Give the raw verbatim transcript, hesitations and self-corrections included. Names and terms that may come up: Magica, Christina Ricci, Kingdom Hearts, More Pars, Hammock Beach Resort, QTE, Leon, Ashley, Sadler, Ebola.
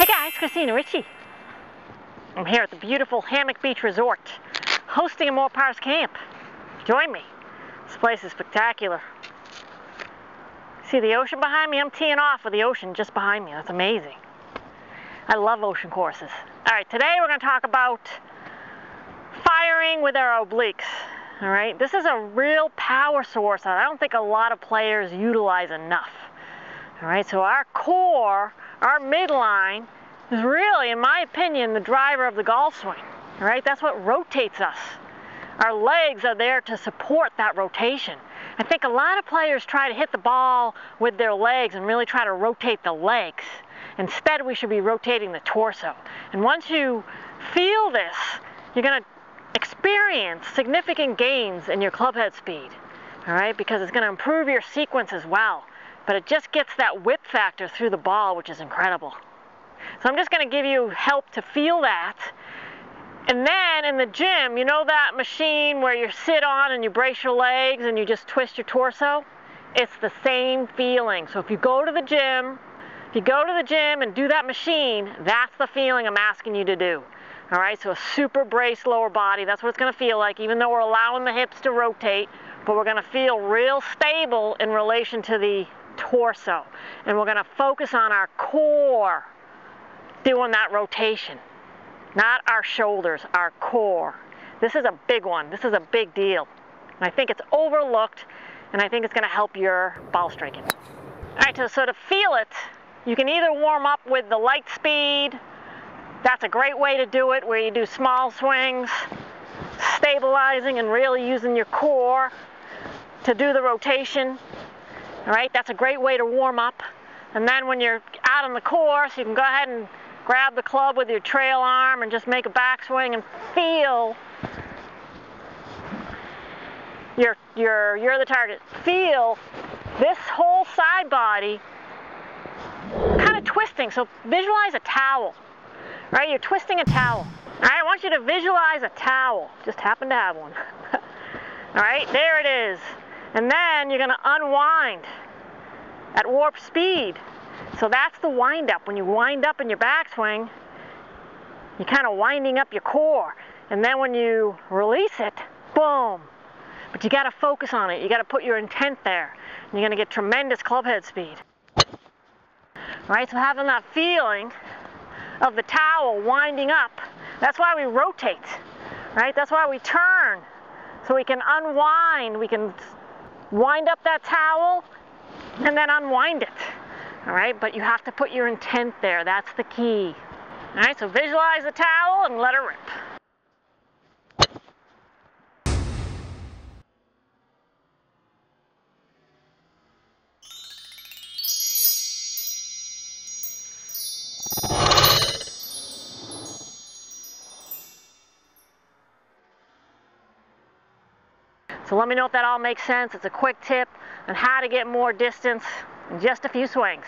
Hey guys, Christina Ricci. I'm here at the beautiful Hammock Beach Resort, hosting a More Pars camp. Join me. This place is spectacular. See the ocean behind me? I'm teeing off with the ocean just behind me. That's amazing. I love ocean courses. All right, today we're going to talk about firing with our obliques. All right, this is a real power source that I don't think a lot of players utilize enough. All right, so our core, our midline, is really, in my opinion, the driver of the golf swing. All right, that's what rotates us. Our legs are there to support that rotation. I think a lot of players try to hit the ball with their legs and really try to rotate the legs. Instead, we should be rotating the torso. And once you feel this, you're going to experience significant gains in your clubhead speed, all right, because it's going to improve your sequence as well. But it just gets that whip factor through the ball, which is incredible. So I'm just going to give you help to feel that. And then in the gym, you know that machine where you sit on and you brace your legs and you just twist your torso? It's the same feeling. So if you go to the gym, if you go to the gym and do that machine, that's the feeling I'm asking you to do. All right, so a super braced lower body, that's what it's going to feel like, even though we're allowing the hips to rotate, but we're going to feel real stable in relation to the torso. And we're going to focus on our core doing that rotation, not our shoulders, our core. This is a big one. This is a big deal. And I think it's overlooked, and I think it's going to help your ball striking. All right, so, so to feel it, you can either warm up with the light speed. That's a great way to do it, where you do small swings, stabilizing and really using your core to do the rotation. All right, that's a great way to warm up. And then when you're out on the course, you can go ahead and grab the club with your trail arm and just make a backswing and feel you're, you're, you're the target. Feel this whole side body kind of twisting. So visualize a towel, right? You're twisting a towel. All right, I want you to visualize a towel. Just happen to have one. All right, there it is. And then you're going to unwind at warp speed. So that's the wind up. When you wind up in your backswing, you're kind of winding up your core. And then when you release it, boom. But you got to focus on it. You got to put your intent there. And you're going to get tremendous clubhead speed. All right, so having that feeling of the towel winding up, that's why we rotate, right? That's why we turn. So we can unwind. We can wind up that towel and then unwind it. All right, but you have to put your intent there. That's the key. All right, so visualize the towel and let it rip. So let me know if that all makes sense. It's a quick tip on how to get more distance in just a few swings.